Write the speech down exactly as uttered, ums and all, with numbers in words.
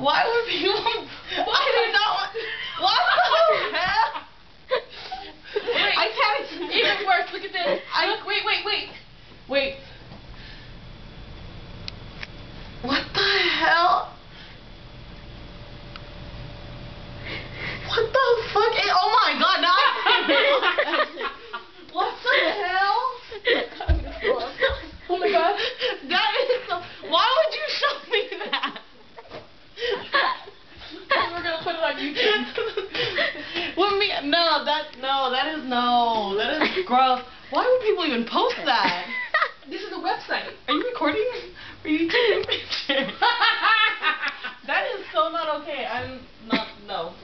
Why would people? Why do not? What the hell? Wait, I can't. Even worse. Look at this. I look. Wait, wait, wait, wait. What the hell? What the fuck? Is, oh my god! Now I what the hell? Oh my god! That is. So, why would you show me that? We're gonna put it on YouTube. What me? No, that no, that is no, that is gross. Why would people even post that? This is a website. Are you recording? Are you taking a picture? That is so not okay. I'm not no.